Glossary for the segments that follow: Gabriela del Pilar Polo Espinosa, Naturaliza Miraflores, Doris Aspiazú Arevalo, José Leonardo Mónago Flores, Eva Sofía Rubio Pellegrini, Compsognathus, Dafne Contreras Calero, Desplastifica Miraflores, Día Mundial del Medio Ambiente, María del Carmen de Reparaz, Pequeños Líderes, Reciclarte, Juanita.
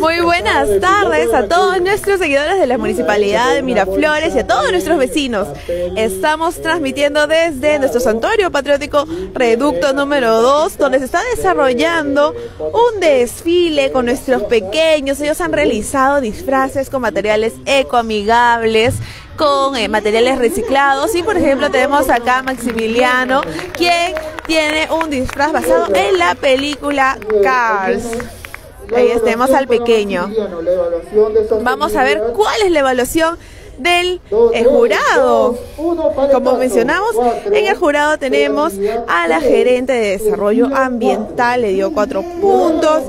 Muy buenas tardes a todos nuestros seguidores de la Municipalidad de Miraflores y a todos nuestros vecinos. Estamos transmitiendo desde nuestro santuario patriótico Reducto número 2, donde se está desarrollando un desfile con nuestros pequeños. Ellos han realizado disfraces con materiales ecoamigables, con materiales reciclados, y por ejemplo tenemos acá a Maximiliano, quien tiene un disfraz basado en la película Cars. Ahí tenemos al pequeño. Vamos a ver cuál es la evaluación del jurado. Como mencionamos, en el jurado tenemos a la gerente de desarrollo ambiental, le dio 4 puntos,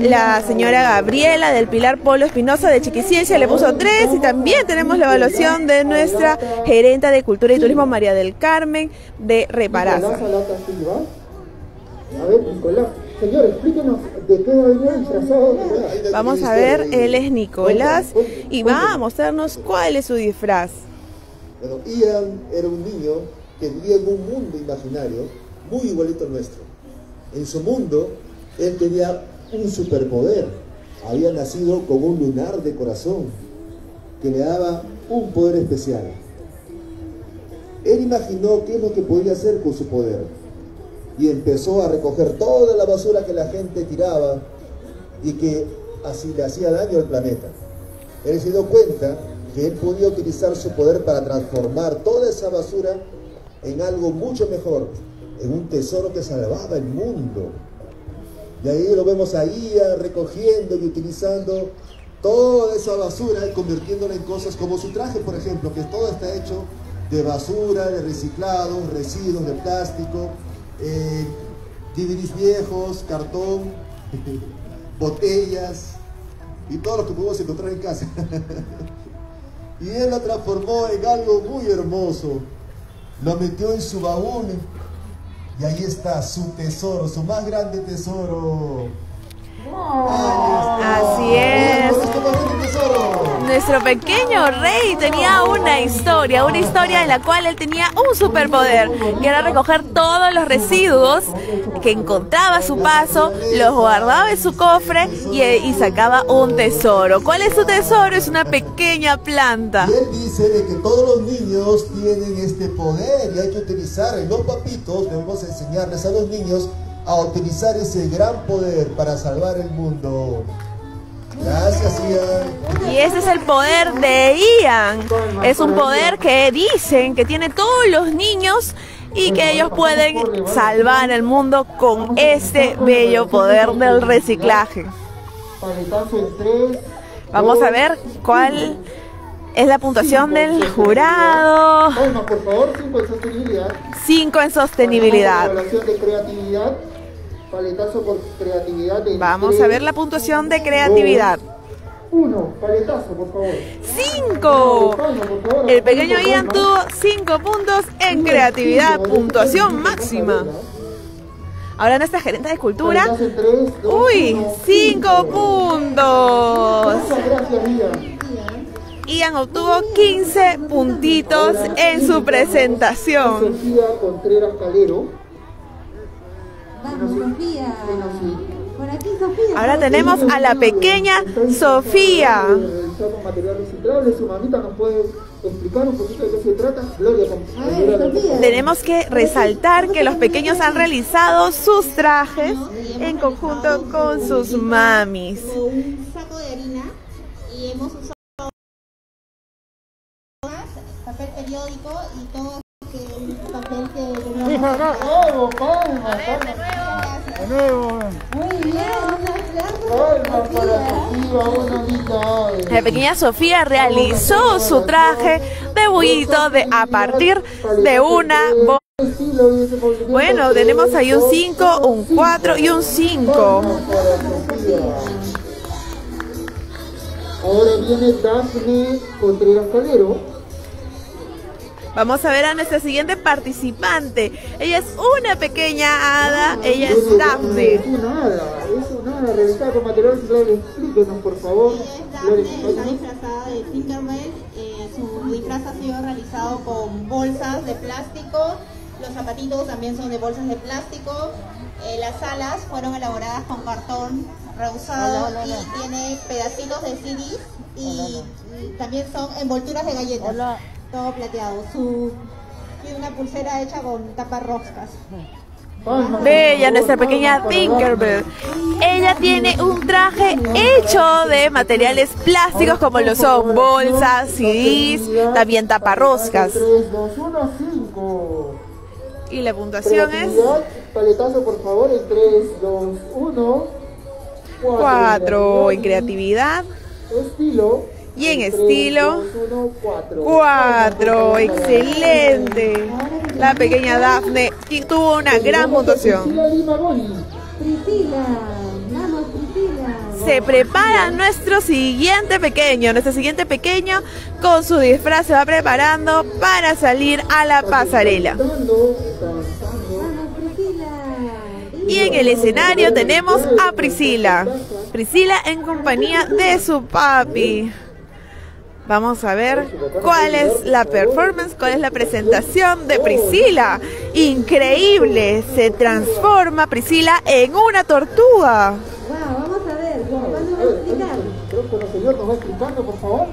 la señora Gabriela del Pilar Polo Espinosa de Chiquiciencia le puso 3, y también tenemos la evaluación de nuestra gerente de cultura y turismo, María del Carmen de Reparaz. Señor, explíquenos de qué venía disfrazado. Vamos a ver, él es Nicolás y va a mostrarnos cuál es su disfraz. Bueno, Ian era un niño que vivía en un mundo imaginario muy igualito al nuestro. En su mundo, él tenía un superpoder. Había nacido con un lunar de corazón que le daba un poder especial. Él imaginó qué es lo que podía hacer con su poder, y empezó a recoger toda la basura que la gente tiraba y que así le hacía daño al planeta. Él se dio cuenta que él podía utilizar su poder para transformar toda esa basura en algo mucho mejor, en un tesoro que salvaba el mundo. Y ahí lo vemos ahí recogiendo y utilizando toda esa basura y convirtiéndola en cosas como su traje, por ejemplo, que todo está hecho de basura, de reciclados, residuos de plástico, DVDs viejos, cartón, botellas y todo lo que podemos encontrar en casa. Y él lo transformó en algo muy hermoso, lo metió en su baúl y ahí está su tesoro, su más grande tesoro. Así es. Nuestro pequeño rey tenía una historia en la cual él tenía un superpoder, que era recoger todos los residuos que encontraba a su paso, los guardaba en su cofre y sacaba un tesoro. ¿Cuál es su tesoro? Es una pequeña planta. Y él dice de que todos los niños tienen este poder y hay que utilizar. Los papitos debemos enseñarles a los niños a utilizar ese gran poder para salvar el mundo. Gracias, Ian. Y ese es el poder de Ian. Es un poder que dicen que tiene todos los niños y que ellos pueden salvar el mundo con ese bello poder del reciclaje. Vamos a ver cuál es la puntuación del jurado. 5 en sostenibilidad. Paletazo por creatividad. Vamos a ver la puntuación de creatividad. 1, paletazo, por favor. 5. El pequeño Ian tuvo 5 puntos en creatividad, puntuación máxima. Ahora nuestra gerente de cultura. ¡Uy! 5 puntos. Ian obtuvo 15 puntitos en su presentación. Vamos, Sofía. Por aquí, Sofía. Ahora tenemos a la pequeña Sofía. Realizamos material reciclable. Su mamita nos puede explicar un poquito de qué se trata. Gloria, tenemos que resaltar que los pequeños han realizado sus trajes en conjunto con sus mamis. Un saco de harina y hemos usado papel periódico y todo papel que la pequeña Sofía realizó su traje de bullito a partir de una bomba. Bueno, tenemos ahí un 5, un 4 y un 5. Ahora viene Dafne Contreras Calero. Vamos a ver a nuestra siguiente participante. Ella es una pequeña hada, ella es Dafne. Es una hada realizada con material reciclable. Explíquenos, por favor. Está disfrazada de Tinkerbell. Su disfraz ha sido realizado con bolsas de plástico. Los zapatitos también son de bolsas de plástico. Las alas fueron elaboradas con cartón. reusado y tiene pedacitos de CDs y también son envolturas de galletas, todo plateado. Tiene una pulsera hecha con taparroscas. Bella, nuestra pequeña Tinkerbell. Ella tiene un traje hecho de materiales plásticos como lo son bolsas, CDs, también taparroscas. 3, 2, 1, 5. Y la puntuación es... Paletazo, por favor, en 3, 2, 1, 4. En creatividad. Estilo. Y en estilo, 4. Excelente. La pequeña Dafne tuvo una gran puntuación. Se prepara nuestro siguiente pequeño con su disfraz. Se va preparando para salir a la pasarela. Y en el escenario tenemos a Priscila. Priscila en compañía de su papi. Vamos a ver cuál es la performance, cuál es la presentación de Priscila. Increíble, se transforma Priscila en una tortuga. Wow, vamos a ver, ¿cuándo va a explicar? Creo que el señor nos va explicando, por favor.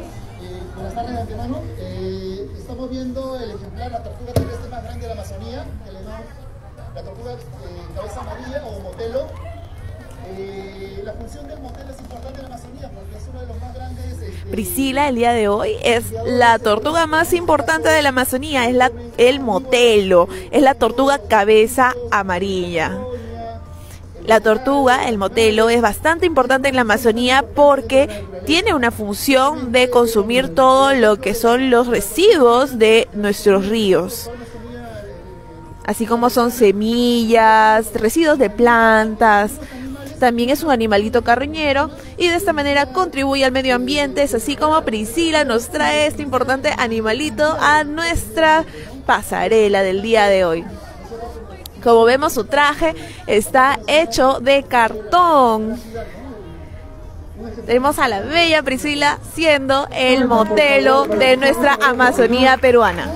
Buenas tardes, antemano. Estamos viendo el ejemplar, la tortuga terrestre más grande de la Amazonía, la tortuga cabeza amarilla o motelo. La función del motel es importante en la Amazonía porque es uno de los más grandes... Priscila el día de hoy es la tortuga más importante de la Amazonía, es el motelo, es la tortuga cabeza amarilla. La tortuga, el motelo, es bastante importante en la Amazonía porque tiene una función de consumir todo lo que son los residuos de nuestros ríos. Así como son semillas, residuos de plantas. También es un animalito carroñero y de esta manera contribuye al medio ambiente. Es así como Priscila nos trae este importante animalito a nuestra pasarela del día de hoy. Como vemos, su traje está hecho de cartón. Tenemos a la bella Priscila siendo el motelo de nuestra Amazonía peruana.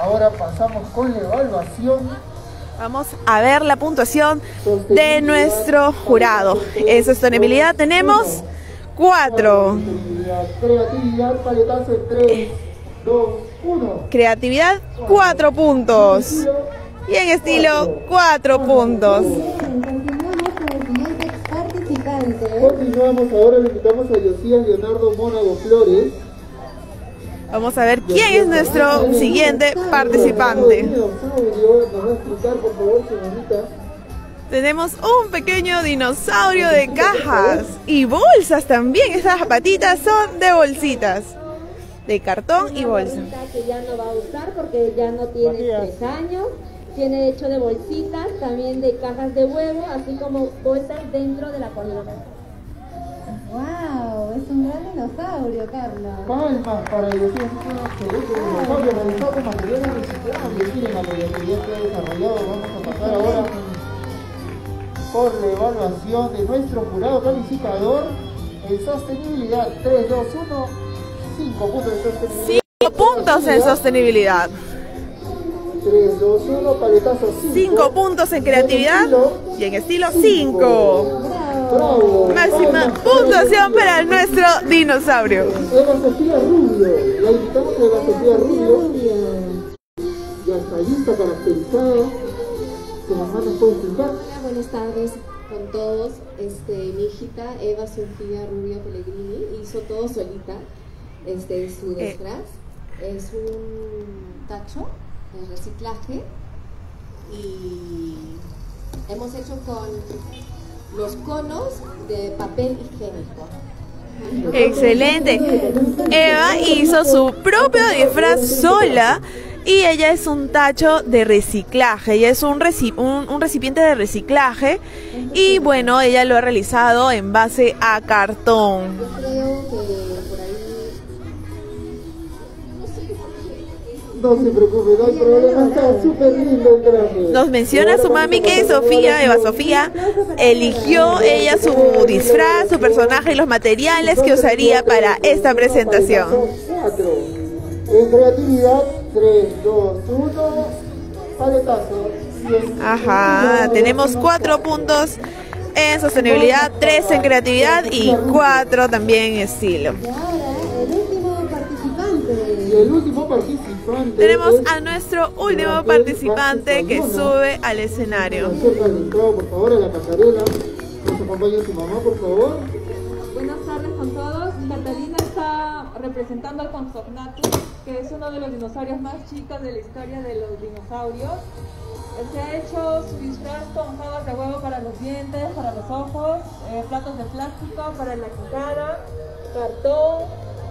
Ahora pasamos con la evaluación. Vamos a ver la puntuación de nuestro jurado. En sostenibilidad tenemos 4. Creatividad, paletazo, 3, 2, 1. Creatividad, 4 puntos. Y en estilo, 4 puntos. Continuamos, ahora le invitamos a José Leonardo Mónago Flores. Vamos a ver quién es nuestro siguiente participante. Tenemos un pequeño dinosaurio de cajas y bolsas también. Estas zapatitas son de bolsitas, de cartón y bolsa. Que ya no va a usar porque ya no tiene 3 años. Tiene hecho de bolsitas, también de cajas de huevo, así como bolsas dentro de la colina. ¡Wow! Es un gran dinosaurio, Carlos. Palmas para el dinosaurio realizado con materiales reciclables. Miren a lo que ya está desarrollado. Vamos a pasar ahora por la evaluación de nuestro jurado calificador en sostenibilidad. 3, 2, 1, 5 puntos en sostenibilidad. 5 puntos en sostenibilidad. 3, 2, 1, paletazo 5. 5 puntos en creatividad y en estilo 5. Bravo, máxima puntuación para nuestro dinosaurio. Eva Sofía Rubio, la invitamos a Eva Sofía Rubio. Ya está lista, caracterizada. Que la mano puede explicar. Hola, buenas tardes con todos. Mi hijita Eva Sofía Rubio Pellegrini hizo todo solita. Su disfraz es un tacho de reciclaje y hemos hecho con los conos de papel higiénico. Excelente. Eva hizo su propio disfraz sola y ella es un tacho de reciclaje. Ella es un recipiente de reciclaje y bueno, ella lo ha realizado en base a cartón. Yo creo que por ahí... No se preocupe, no hay problema, está súper lindo el traje. Nos menciona su mami que Sofía, Eva Sofía, eligió ella su disfraz, su personaje y los materiales que usaría para esta presentación. En creatividad, 3, 2, 1, paletazo. Ajá, tenemos 4 puntos en sostenibilidad, 3 en creatividad y 4 también en estilo. Tenemos a nuestro último participante que sube al escenario. Nos acompaña su mamá, por favor. Buenas tardes con todos. Catalina está representando al Compsognathus, que es uno de los dinosaurios más chicos de la historia de los dinosaurios. Se ha hecho su disfraz con jabas de huevo para los dientes, para los ojos, platos de plástico para la cara, cartón,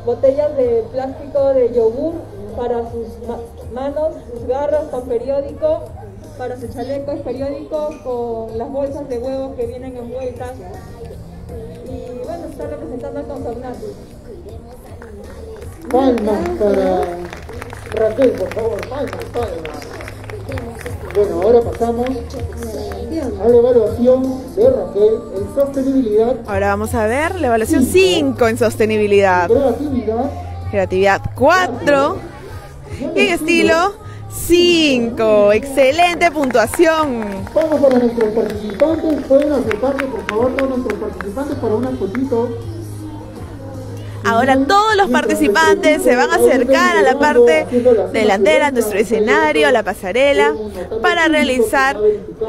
botellas de plástico de yogur para sus manos, sus garras con periódico. Para su chaleco es periódico con las bolsas de huevos que vienen envueltas. Y bueno, está representando al Compsognathus. Palmas para Raquel, por favor, palmas, palmas. Bueno, ahora pasamos a la evaluación de Raquel en sostenibilidad. Ahora vamos a ver la evaluación 5 en sostenibilidad. Creatividad 4. Y en estilo 5, excelente puntuación. Vamos para nuestros participantes. Pueden acercarse, por favor, todos nuestros participantes para una fotito. Ahora todos los participantes se van a acercar a la parte delantera de nuestro escenario, a la pasarela, para realizar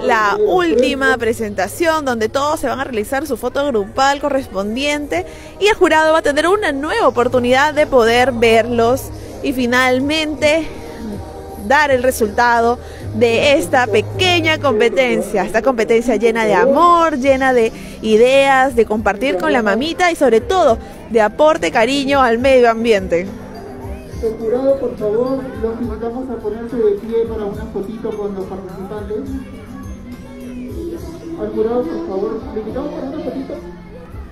la última presentación donde todos se van a realizar su foto grupal correspondiente y el jurado va a tener una nueva oportunidad de poder verlos y finalmente dar el resultado de esta pequeña competencia, esta competencia llena de amor, llena de ideas, de compartir con la mamita y sobre todo de aporte, cariño al medio ambiente. El jurado, por favor, los invitamos a ponerse de pie para una fotito con los participantes. Al jurado, por favor, le invitamos para una fotito.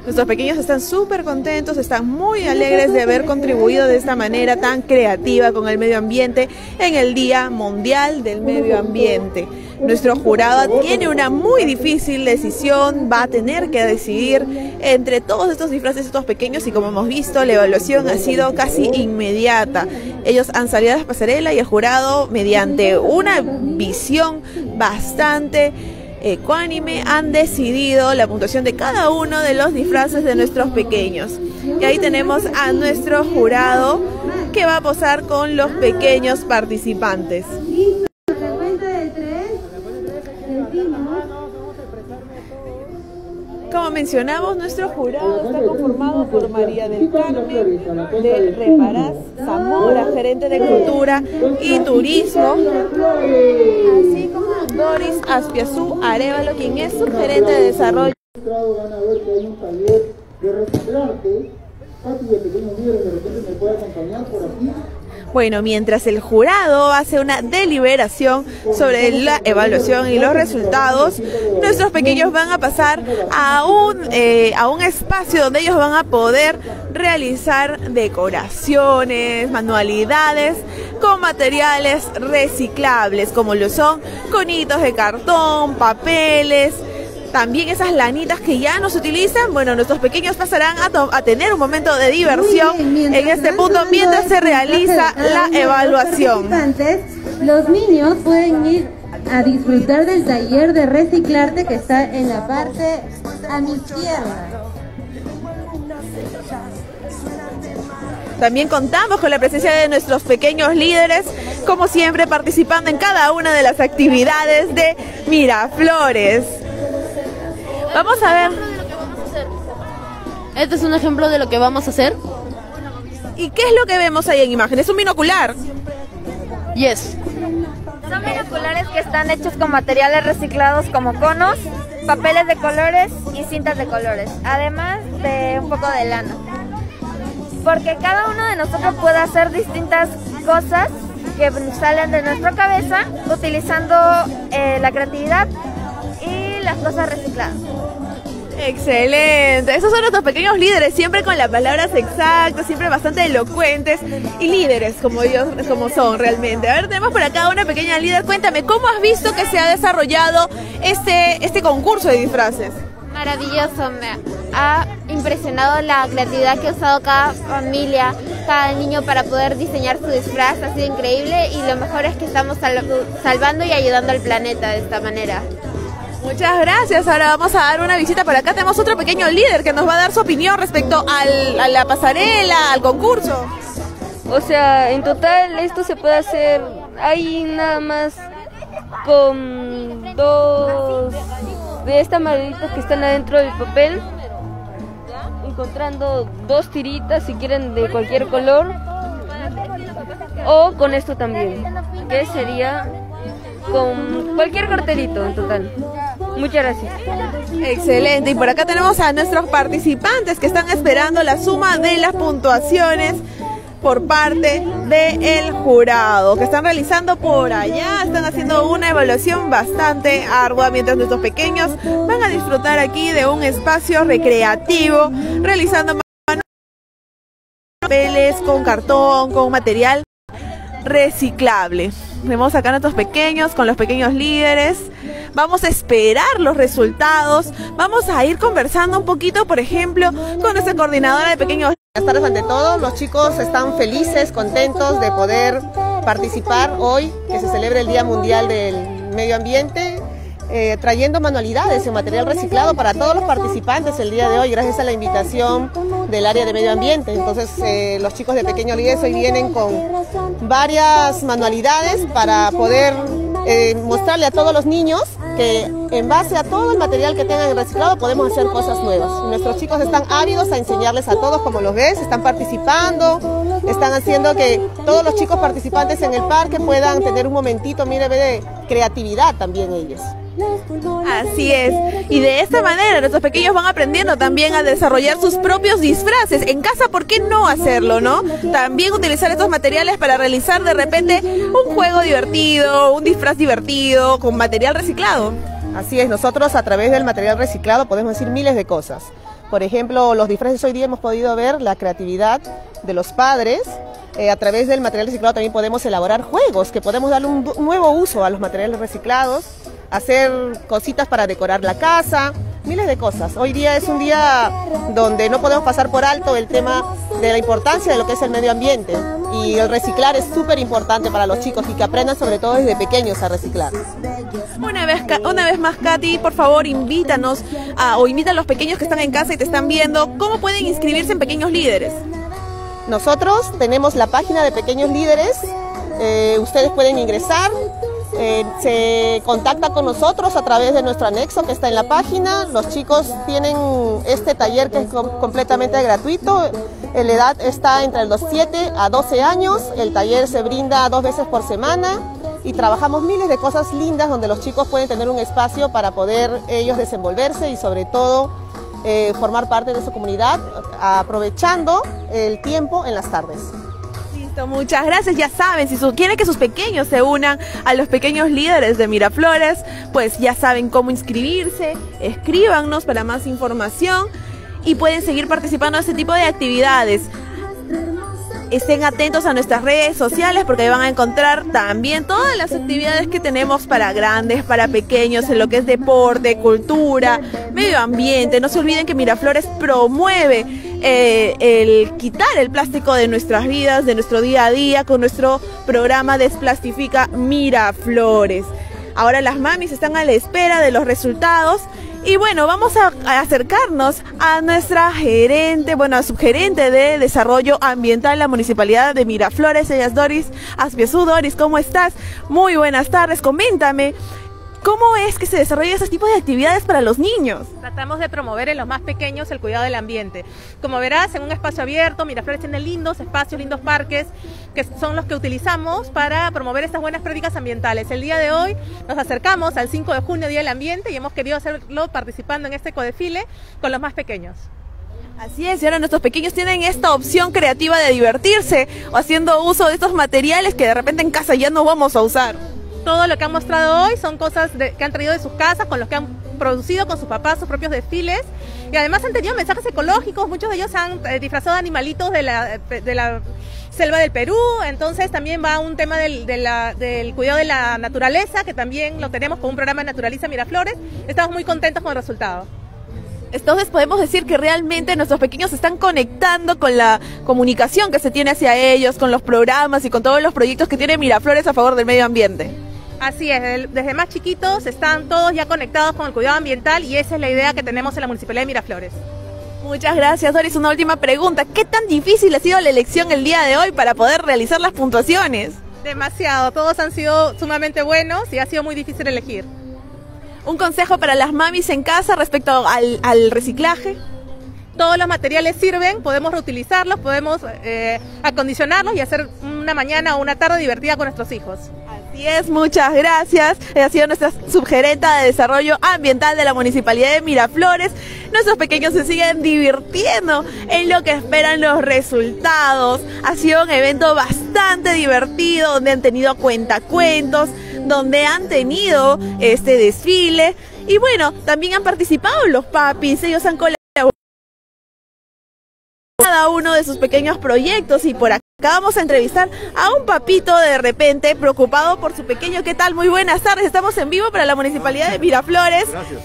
Nuestros pequeños están súper contentos, están muy alegres de haber contribuido de esta manera tan creativa con el medio ambiente en el Día Mundial del Medio Ambiente. Nuestro jurado tiene una muy difícil decisión, va a tener que decidir entre todos estos disfraces, estos pequeños, y como hemos visto, la evaluación ha sido casi inmediata. Ellos han salido a las pasarelas y el jurado, mediante una visión bastante ecuánime, han decidido la puntuación de cada uno de los disfraces de nuestros pequeños. Y ahí tenemos a nuestro jurado que va a posar con los pequeños participantes. Como mencionamos, nuestro jurado está conformado por María del Carmen de Reparaz, Zamora, gerente de Cultura y Turismo, así como Doris Aspiazú Arevalo, quien es subgerente de Desarrollo. Van a ver que hay un taller de reciclarte. Pati de Pequeños Líderes, de repente me puede acompañar por aquí. Bueno, mientras el jurado hace una deliberación sobre la evaluación y los resultados, nuestros pequeños van a pasar a un espacio donde ellos van a poder realizar decoraciones, manualidades con materiales reciclables, como lo son conitos de cartón, papeles. También esas lanitas que ya no se utilizan, bueno, nuestros pequeños pasarán a tener un momento de diversión en este punto mientras se realiza la evaluación. Los niños pueden ir a disfrutar del taller de reciclarte que está en la parte a mi izquierda. También contamos con la presencia de nuestros pequeños líderes, como siempre participando en cada una de las actividades de Miraflores. Vamos a ver. Este es un ejemplo de lo que vamos a hacer. ¿Y qué es lo que vemos ahí en imagen? ¿Es un binocular? Yes. Son binoculares que están hechos con materiales reciclados como conos, papeles de colores y cintas de colores, además de un poco de lana. Porque cada uno de nosotros puede hacer distintas cosas que salen de nuestra cabeza utilizando la creatividad y las cosas recicladas. Excelente, esos son nuestros pequeños líderes, siempre con las palabras exactas, siempre bastante elocuentes y líderes como ellos como son realmente. A ver, tenemos por acá una pequeña líder. Cuéntame, ¿cómo has visto que se ha desarrollado este concurso de disfraces? maravilloso, me ha impresionado la creatividad que ha usado cada familia, cada niño para poder diseñar su disfraz, ha sido increíble y lo mejor es que estamos salvando y ayudando al planeta de esta manera. Muchas gracias, ahora vamos a dar una visita por acá, tenemos otro pequeño líder que nos va a dar su opinión respecto a la pasarela, al concurso. O sea, en total esto se puede hacer, hay nada más con dos de estas malditas que están adentro del papel, encontrando dos tiritas si quieren de cualquier color, o con esto también, que sería con cualquier cartelito en total. Muchas gracias. Excelente, y por acá tenemos a nuestros participantes que están esperando la suma de las puntuaciones por parte del jurado, que están realizando por allá, están haciendo una evaluación bastante ardua, mientras nuestros pequeños van a disfrutar aquí de un espacio recreativo, realizando papeles con cartón, con material reciclable. Vemos acá a nuestros pequeños con los pequeños líderes. Vamos a esperar los resultados. Vamos a ir conversando un poquito, por ejemplo, con nuestra coordinadora de pequeños líderes. Buenas tardes ante todo, los chicos están felices, contentos de poder participar hoy, que se celebra el Día Mundial del Medio Ambiente, trayendo manualidades y material reciclado para todos los participantes el día de hoy, gracias a la invitación del área de medio ambiente. Entonces los chicos de Pequeños Líderes hoy vienen con varias manualidades para poder mostrarle a todos los niños que en base a todo el material que tengan reciclado podemos hacer cosas nuevas. Nuestros chicos están ávidos a enseñarles a todos, como los ves, están participando, están haciendo que todos los chicos participantes en el parque puedan tener un momentito, mire, de creatividad también ellos. Así es, y de esta manera nuestros pequeños van aprendiendo también a desarrollar sus propios disfraces. En casa, ¿por qué no hacerlo, no? También utilizar estos materiales para realizar de repente un juego divertido, un disfraz divertido con material reciclado. Así es, nosotros a través del material reciclado podemos decir miles de cosas. Por ejemplo, los disfraces hoy día hemos podido ver la creatividad de los padres. A través del material reciclado también podemos elaborar juegos, que podemos darle un nuevo uso a los materiales reciclados, hacer cositas para decorar la casa, miles de cosas. Hoy día es un día donde no podemos pasar por alto el tema de la importancia de lo que es el medio ambiente, y el reciclar es súper importante para los chicos y que aprendan sobre todo desde pequeños a reciclar. Una vez más, Katy, por favor invítanos o invita a los pequeños que están en casa y te están viendo, ¿cómo pueden inscribirse en Pequeños Líderes? Nosotros tenemos la página de Pequeños Líderes, ustedes pueden ingresar. Se contacta con nosotros a través de nuestro anexo que está en la página. Los chicos tienen este taller que es completamente gratuito. La edad está entre los 7 a 12 años. El taller se brinda 2 veces por semana y trabajamos miles de cosas lindas donde los chicos pueden tener un espacio para poder ellos desenvolverse y sobre todo formar parte de su comunidad aprovechando el tiempo en las tardes. Muchas gracias, ya saben, si quieren que sus pequeños se unan a los pequeños líderes de Miraflores, pues ya saben cómo inscribirse, escríbanos para más información y pueden seguir participando en este tipo de actividades. Estén atentos a nuestras redes sociales porque ahí van a encontrar también todas las actividades que tenemos para grandes, para pequeños, en lo que es deporte, cultura, medio ambiente. No se olviden que Miraflores promueve el quitar el plástico de nuestras vidas, de nuestro día a día, con nuestro programa Desplastifica Miraflores. Ahora las mamis están a la espera de los resultados. Y bueno, vamos a acercarnos a nuestra gerente, bueno, a subgerente de Desarrollo Ambiental de la Municipalidad de Miraflores, ella es Doris Aspiazú. Doris, ¿cómo estás? Muy buenas tardes, coméntame, ¿cómo es que se desarrollan este tipo de actividades para los niños? Tratamos de promover en los más pequeños el cuidado del ambiente. Como verás, en un espacio abierto, Miraflores tiene lindos espacios, lindos parques, que son los que utilizamos para promover estas buenas prácticas ambientales. El día de hoy nos acercamos al 5 de junio, Día del Ambiente, y hemos querido hacerlo participando en este codefile con los más pequeños. Así es, y ahora nuestros pequeños tienen esta opción creativa de divertirse o haciendo uso de estos materiales que de repente en casa ya no vamos a usar. Todo lo que han mostrado hoy son cosas que han traído de sus casas, con los que han producido con sus papás sus propios desfiles. Y además han tenido mensajes ecológicos, muchos de ellos se han disfrazado de animalitos de la selva del Perú. Entonces también va un tema del cuidado de la naturaleza, que también lo tenemos con un programa de Naturaliza Miraflores. Estamos muy contentos con el resultado. Entonces podemos decir que realmente nuestros pequeños se están conectando con la comunicación que se tiene hacia ellos, con los programas y con todos los proyectos que tiene Miraflores a favor del medio ambiente. Así es, desde más chiquitos están todos ya conectados con el cuidado ambiental y esa es la idea que tenemos en la Municipalidad de Miraflores. Muchas gracias, Doris. Una última pregunta. ¿Qué tan difícil ha sido la elección el día de hoy para poder realizar las puntuaciones? Demasiado, todos han sido sumamente buenos y ha sido muy difícil elegir. ¿Un consejo para las mamis en casa respecto al reciclaje? Todos los materiales sirven, podemos reutilizarlos, podemos acondicionarlos y hacer una mañana o una tarde divertida con nuestros hijos. Así es, muchas gracias. Ha sido nuestra subgerenta de Desarrollo Ambiental de la Municipalidad de Miraflores. Nuestros pequeños se siguen divirtiendo en lo que esperan los resultados. Ha sido un evento bastante divertido, donde han tenido cuentacuentos, donde han tenido este desfile. Y bueno, también han participado los papis, ellos han colaborado cada uno de sus pequeños proyectos y por acá vamos a entrevistar a un papito de repente preocupado por su pequeño. ¿Qué tal? Muy buenas tardes, estamos en vivo para la Municipalidad de Miraflores. Gracias.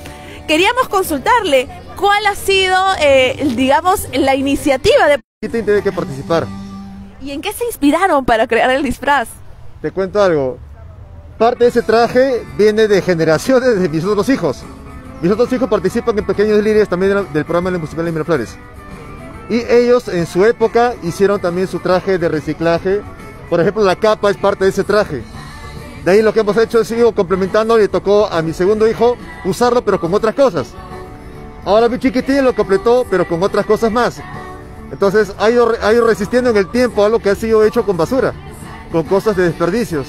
Queríamos consultarle cuál ha sido, digamos, la iniciativa de... Tiene que participar. ¿Y en qué se inspiraron para crear el disfraz? Te cuento algo, parte de ese traje viene de generaciones de mis otros hijos. Mis otros hijos participan en Pequeños Líderes también del programa de la Municipalidad de Miraflores. Y ellos en su época hicieron también su traje de reciclaje. Por ejemplo, la capa es parte de ese traje. De ahí lo que hemos hecho es sigo complementando. Le tocó a mi segundo hijo usarlo, pero con otras cosas. Ahora mi chiquitín lo completó, pero con otras cosas más. Entonces ha ido resistiendo en el tiempo a lo que ha sido hecho con basura, con cosas de desperdicios.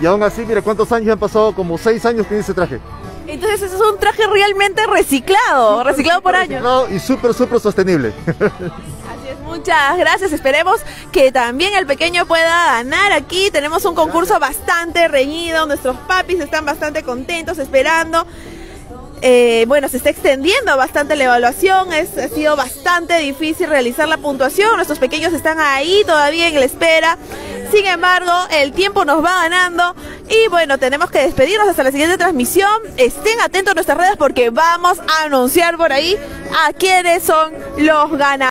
Y aún así, mira cuántos años han pasado, como 6 años tiene ese traje. Entonces ese es un traje realmente reciclado, reciclado por años. Y súper, súper sostenible. Así es, muchas gracias. Esperemos que también el pequeño pueda ganar aquí. Tenemos un concurso bastante reñido, nuestros papis están bastante contentos, esperando. Bueno, se está extendiendo bastante la evaluación, ha sido bastante difícil realizar la puntuación, nuestros pequeños están ahí todavía en la espera. Sin embargo, el tiempo nos va ganando y bueno, tenemos que despedirnos hasta la siguiente transmisión. Estén atentos a nuestras redes porque vamos a anunciar por ahí a quiénes son los ganadores.